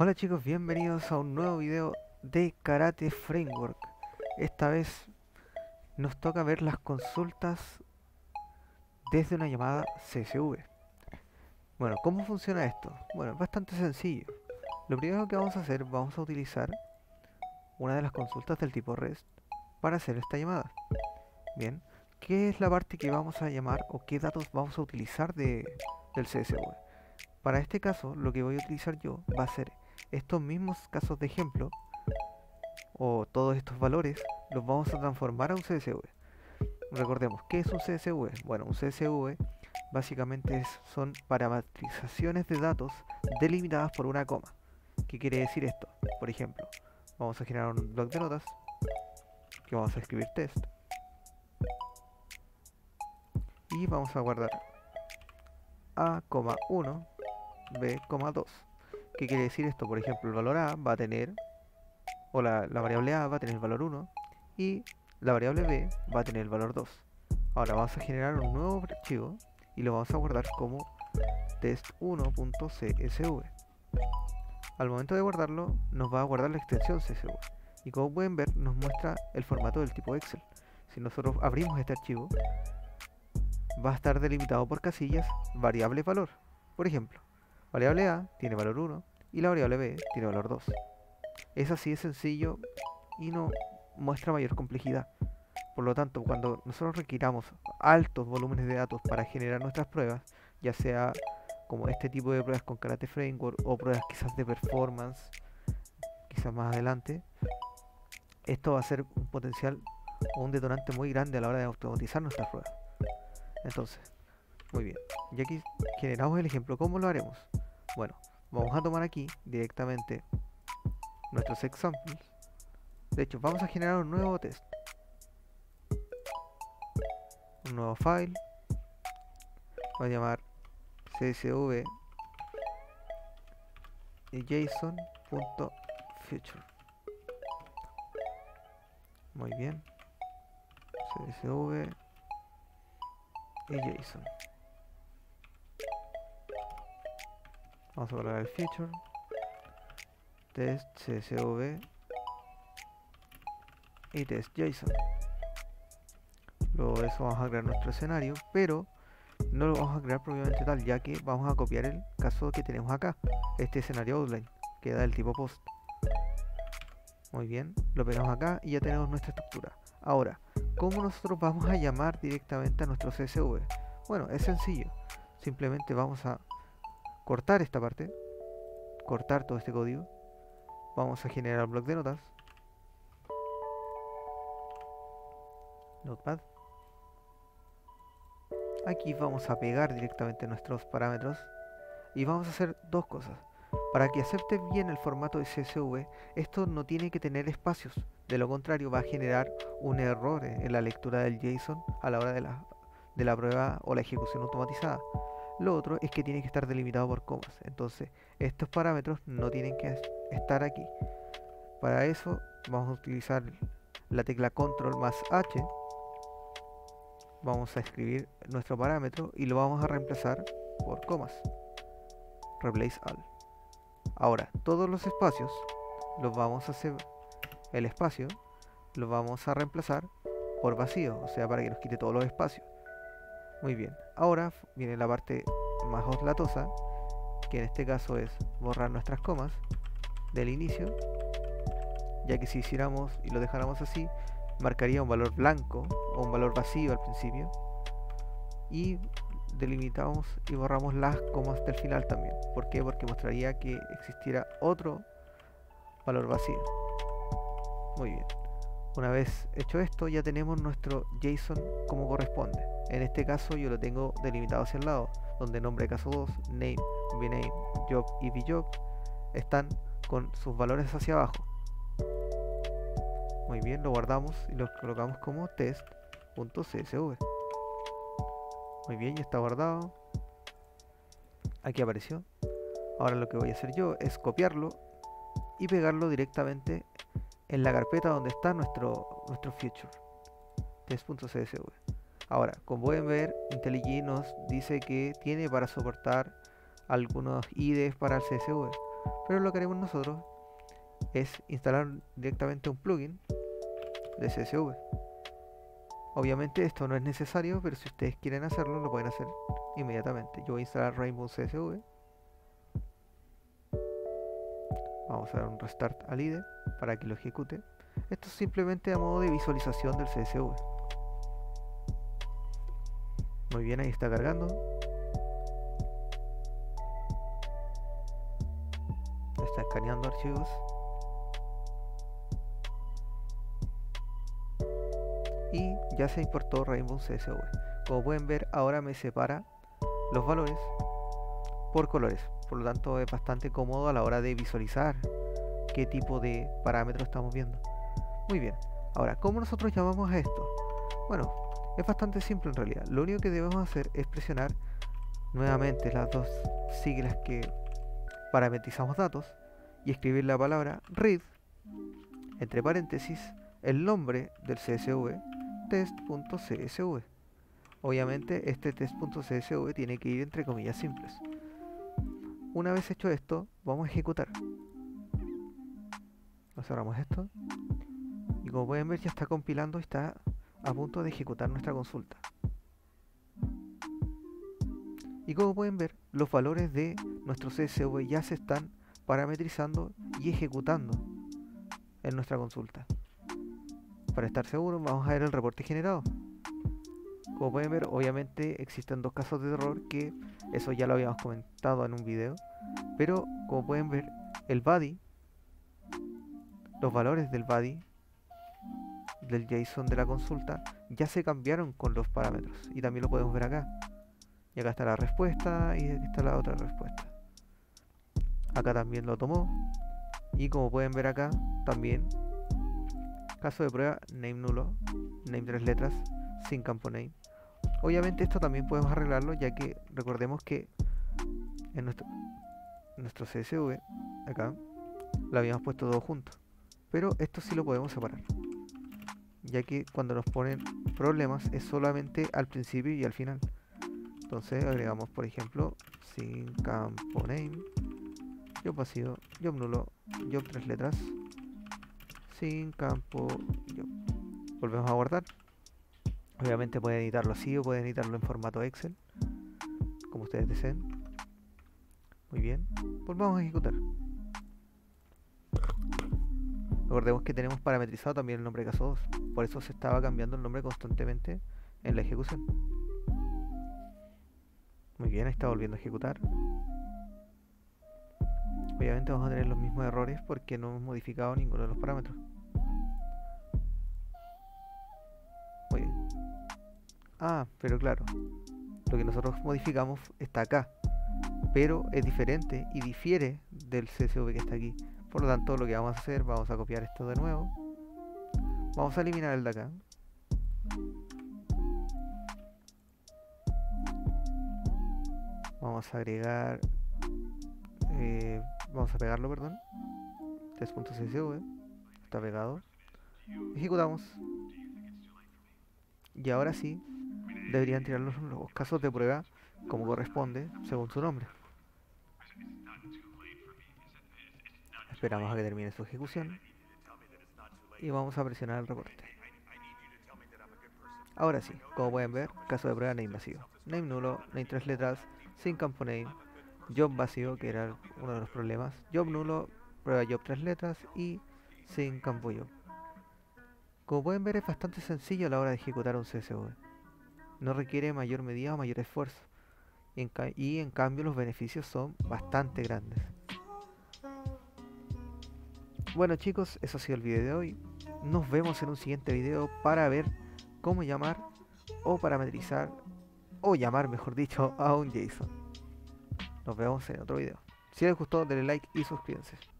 Hola chicos, bienvenidos a un nuevo video de Karate Framework. Esta vez nos toca ver las consultas desde una llamada CSV. Bueno, ¿cómo funciona esto? Bueno, es bastante sencillo. Lo primero que vamos a hacer, vamos a utilizar una de las consultas del tipo REST para hacer esta llamada. Bien, ¿qué es la parte que vamos a llamar o qué datos vamos a utilizar del CSV? Para este caso, lo que voy a utilizar yo va a ser estos mismos casos de ejemplo o todos estos valores, los vamos a transformar a un CSV. Recordemos, ¿qué es un CSV? Bueno, un CSV básicamente son parametrizaciones de datos delimitadas por una coma. ¿Qué quiere decir esto? Por ejemplo, vamos a generar un bloc de notas que vamos a escribir test y vamos a guardar A,1 B,2. ¿Qué quiere decir esto? Por ejemplo, el valor A va a tener, o la variable A va a tener el valor 1 y la variable B va a tener el valor 2. Ahora vamos a generar un nuevo archivo y lo vamos a guardar como test1.csv. Al momento de guardarlo, nos va a guardar la extensión csv. Y como pueden ver, nos muestra el formato del tipo Excel. Si nosotros abrimos este archivo, va a estar delimitado por casillas variable valor. Por ejemplo, variable A tiene valor 1 y la variable B tiene valor 2. Es así de sencillo y no muestra mayor complejidad. Por lo tanto, cuando nosotros requiramos altos volúmenes de datos para generar nuestras pruebas, ya sea como este tipo de pruebas con Karate Framework o pruebas quizás de performance, quizás más adelante, esto va a ser un potencial o un detonante muy grande a la hora de automatizar nuestras pruebas. Entonces, muy bien, y aquí generamos el ejemplo. ¿Cómo lo haremos? Bueno, vamos a tomar aquí directamente nuestros examples. De hecho, vamos a generar un nuevo test, un nuevo file, voy a llamar csv json.feature. Muy bien, csv json. Vamos a guardar el feature test csv y test json. Luego de eso vamos a crear nuestro escenario, pero no lo vamos a crear propiamente tal, ya que vamos a copiar el caso que tenemos acá, este escenario outline, que da el tipo post. Muy bien, lo pegamos acá y ya tenemos nuestra estructura. Ahora, ¿cómo nosotros vamos a llamar directamente a nuestro CSV? Bueno, es sencillo. Simplemente vamos a cortar esta parte, cortar todo este código. Vamos a generar un bloc de notas. Notepad. Aquí vamos a pegar directamente nuestros parámetros y vamos a hacer dos cosas. Para que acepte bien el formato de CSV, esto no tiene que tener espacios, de lo contrario va a generar un error en la lectura del JSON a la hora de la prueba o la ejecución automatizada. Lo otro es que tiene que estar delimitado por comas, entonces estos parámetros no tienen que estar aquí. Para eso vamos a utilizar la tecla Control+H, vamos a escribir nuestro parámetro y lo vamos a reemplazar por comas, replace all. Ahora, todos los espacios los vamos a hacer, el espacio lo vamos a reemplazar por vacío, o sea, para que nos quite todos los espacios. Muy bien, ahora viene la parte más latosa, que en este caso es borrar nuestras comas del inicio, ya que si hiciéramos y lo dejáramos así, marcaría un valor blanco o un valor vacío al principio, y delimitamos y borramos las comas del final también. ¿Por qué? Porque mostraría que existiera otro valor vacío. Muy bien, una vez hecho esto ya tenemos nuestro JSON como corresponde. En este caso yo lo tengo delimitado hacia el lado, donde nombre caso 2, name, bname, job y bjob están con sus valores hacia abajo. Muy bien, lo guardamos y lo colocamos como test.csv. Muy bien, ya está guardado. Aquí apareció. Ahora lo que voy a hacer yo es copiarlo y pegarlo directamente en la carpeta donde está nuestro feature, test.csv. Ahora, como pueden ver, IntelliJ nos dice que tiene para soportar algunos IDEs para el CSV. pero lo que haremos nosotros es instalar directamente un plugin de CSV. Obviamente esto no es necesario, pero si ustedes quieren hacerlo lo pueden hacer inmediatamente. Yo voy a instalar Rainbow CSV. Vamos a dar un restart al IDE para que lo ejecute. Esto es simplemente a modo de visualización del CSV. Muy bien, ahí está cargando. Está escaneando archivos. Y ya se importó Rainbow CSV. Como pueden ver, ahora me separa los valores por colores. Por lo tanto, es bastante cómodo a la hora de visualizar qué tipo de parámetros estamos viendo. Muy bien. Ahora, ¿cómo nosotros llamamos a esto? Bueno, es bastante simple en realidad. Lo único que debemos hacer es presionar nuevamente las dos siglas que parametrizamos datos y escribir la palabra read, entre paréntesis, el nombre del CSV, test.csv. Obviamente, este test.csv tiene que ir entre comillas simples. Una vez hecho esto, vamos a ejecutar. Nos cerramos esto. Y como pueden ver, ya está compilando y está a punto de ejecutar nuestra consulta. Y como pueden ver, los valores de nuestro CSV ya se están parametrizando y ejecutando en nuestra consulta. Para estar seguros, vamos a ver el reporte generado. Como pueden ver, obviamente existen dos casos de error, que eso ya lo habíamos comentado en un video, pero como pueden ver, el body, los valores del body del JSON de la consulta ya se cambiaron con los parámetros, y también lo podemos ver acá. Y acá está la respuesta y aquí está la otra respuesta. Acá también lo tomó, y como pueden ver acá también, caso de prueba, name nulo, name 3 letras, sin campo name. Obviamente esto también podemos arreglarlo, ya que recordemos que en nuestro CSV acá lo habíamos puesto todo junto, pero esto sí lo podemos separar, ya que cuando nos ponen problemas es solamente al principio y al final. Entonces agregamos, por ejemplo, sin campo name, job vacío, job nulo, job 3 letras, sin campo job. Volvemos a guardar. Obviamente pueden editarlo así o pueden editarlo en formato Excel, como ustedes deseen. Muy bien, volvamos a ejecutar. Recordemos que tenemos parametrizado también el nombre de caso 2, por eso se estaba cambiando el nombre constantemente en la ejecución. Muy bien, está volviendo a ejecutar. Obviamente vamos a tener los mismos errores porque no hemos modificado ninguno de los parámetros. Muy bien. Ah, pero claro, lo que nosotros modificamos está acá, pero es diferente y difiere del CSV que está aquí. Por lo tanto, lo que vamos a hacer, vamos a copiar esto de nuevo. Vamos a eliminar el de acá. Vamos a agregar... vamos a pegarlo, perdón. 3.csv. Está pegado. Ejecutamos. Y ahora sí, deberían tirar los casos de prueba como corresponde, según su nombre. Esperamos a que termine su ejecución y vamos a presionar el reporte. Ahora sí, como pueden ver, caso de prueba name vacío, name nulo, name 3 letras, sin campo name, job vacío, que era uno de los problemas, job nulo, prueba job 3 letras y sin campo job. Como pueden ver, es bastante sencillo a la hora de ejecutar un CSV. No requiere mayor medida o mayor esfuerzo, y en cambio los beneficios son bastante grandes. Bueno chicos, eso ha sido el video de hoy. Nos vemos en un siguiente video para ver cómo llamar o parametrizar, o llamar mejor dicho, a un JSON. Nos vemos en otro video. Si les gustó, denle like y suscríbanse.